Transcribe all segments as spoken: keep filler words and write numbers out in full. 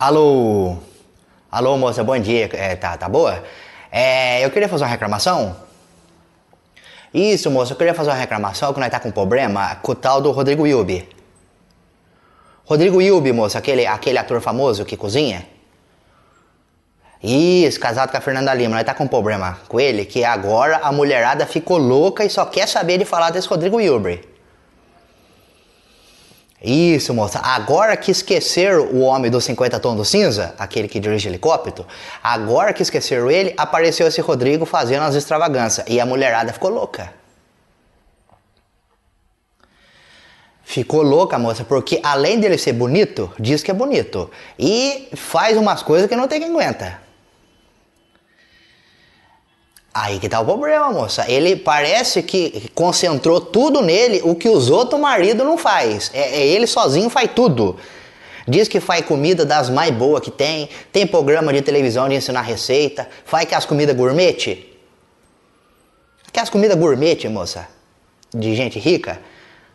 Alô, alô moça, bom dia, é, tá, tá boa? É, eu queria fazer uma reclamação. Isso moça, eu queria fazer uma reclamação que nós tá com um problema com o tal do Rodrigo Hilbert. Rodrigo Hilbert, moça, aquele, aquele ator famoso que cozinha. Isso, casado com a Fernanda Lima, nós tá com um problema com ele, que agora a mulherada ficou louca e só quer saber de falar desse Rodrigo Hilbert. Isso, moça. Agora que esqueceram o homem dos cinquenta tons de cinza, aquele que dirige helicóptero, agora que esqueceram ele, apareceu esse Rodrigo fazendo as extravagâncias. E a mulherada ficou louca. Ficou louca, moça, porque além dele ser bonito, diz que é bonito. E faz umas coisas que não tem quem aguenta. Aí que tá o problema, moça. Ele parece que concentrou tudo nele, o que os outros maridos não faz. É, é ele sozinho faz tudo. Diz que faz comida das mais boas que tem, tem programa de televisão de ensinar receita, faz que as comidas gourmet. Que as comidas gourmet, moça, de gente rica,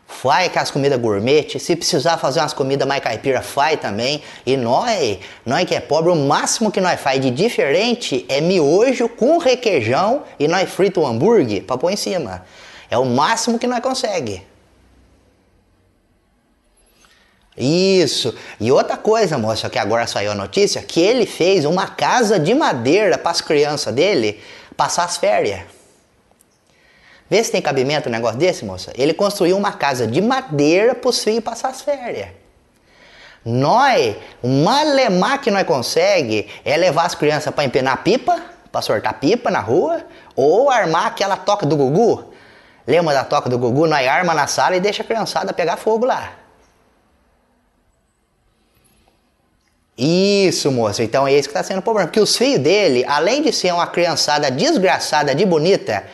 faz que as comidas gourmet. Se precisar fazer umas comidas mais caipira, faz também. E nós, nós que é pobre, o máximo que nós faz de diferente é miojo com requeijão e nós frita o hambúrguer pra pôr em cima. É o máximo que nós consegue. Isso. E outra coisa, moça, que agora saiu a notícia, que ele fez uma casa de madeira pras crianças dele passar as férias. Vê se tem cabimento um negócio desse, moça. Ele construiu uma casa de madeira para os filhos passar as férias. Nós, o malemar que nós consegue é levar as crianças para empenar pipa, para soltar pipa na rua, ou armar aquela toca do Gugu. Lembra da toca do Gugu? Nós arma na sala e deixa a criançada pegar fogo lá. Isso, moça. Então é isso que está sendo o problema. Porque os filhos dele, além de ser uma criançada desgraçada de bonita,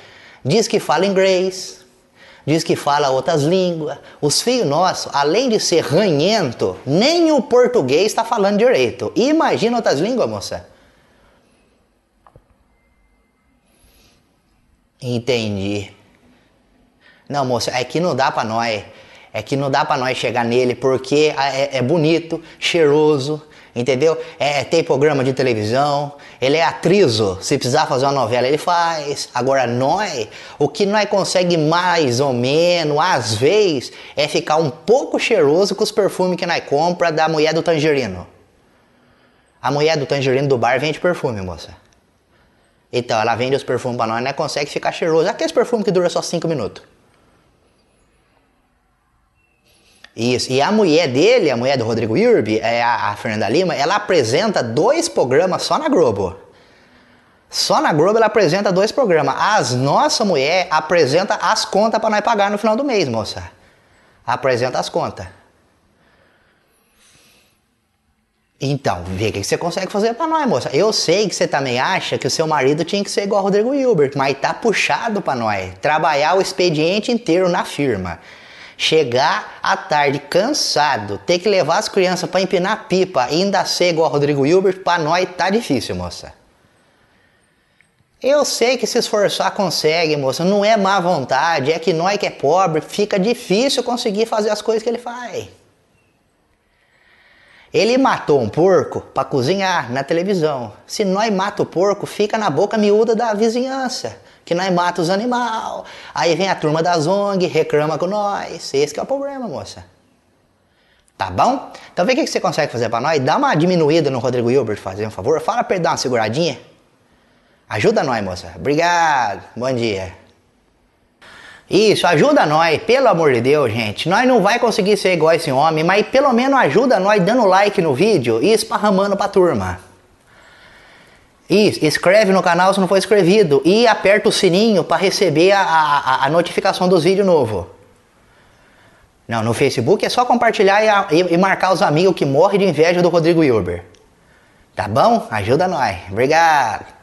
diz que fala inglês, diz que fala outras línguas. Os filhos nossos, além de ser ranhento, nem o português está falando direito. Imagina outras línguas, moça. Entendi. Não, moça, é que não dá pra nós. É que não dá pra nós chegar nele porque é, é bonito, cheiroso, entendeu? É, tem programa de televisão, ele é atrizo, se precisar fazer uma novela ele faz. Agora nós, o que nós consegue mais ou menos, às vezes, é ficar um pouco cheiroso com os perfumes que nós compra da mulher do tangerino. A mulher do tangerino do bar vende perfume, moça. Então, ela vende os perfumes pra nós, nós consegue ficar cheiroso. Aqueles perfumes que dura só cinco minutos. Isso. E a mulher dele, a mulher do Rodrigo Hilbert, a Fernanda Lima, ela apresenta dois programas só na Globo. Só na Globo ela apresenta dois programas. As nossa mulher apresenta as contas para nós pagar no final do mês, moça. Apresenta as contas. Então, vê o que você consegue fazer para nós, moça. Eu sei que você também acha que o seu marido tinha que ser igual ao Rodrigo Hilbert, mas tá puxado para nós. Trabalhar o expediente inteiro na firma. Chegar à tarde cansado, ter que levar as crianças para empinar pipa, ainda ser igual ao Rodrigo Hilbert, para nós tá difícil, moça. Eu sei que se esforçar consegue, moça, não é má vontade, é que nós que é pobre, fica difícil conseguir fazer as coisas que ele faz. Ele matou um porco para cozinhar na televisão. Se nós mata o porco, fica na boca miúda da vizinhança, que nós mata os animais. Aí vem a turma das O N G, reclama com nós. Esse que é o problema, moça. Tá bom? Então vê o que você consegue fazer pra nós. Dá uma diminuída no Rodrigo Hilbert, fazendo um favor. Fala pra ele dar uma seguradinha. Ajuda nós, moça. Obrigado. Bom dia. Isso, ajuda nós, pelo amor de Deus, gente. Nós não vai conseguir ser igual a esse homem, mas pelo menos ajuda nós dando like no vídeo e esparramando pra turma. Isso, inscreve no canal se não for inscrito e aperta o sininho pra receber a, a, a notificação dos vídeos novos. Não, no Facebook é só compartilhar e, a, e marcar os amigos que morrem de inveja do Rodrigo Hilbert. Tá bom? Ajuda nós. Obrigado.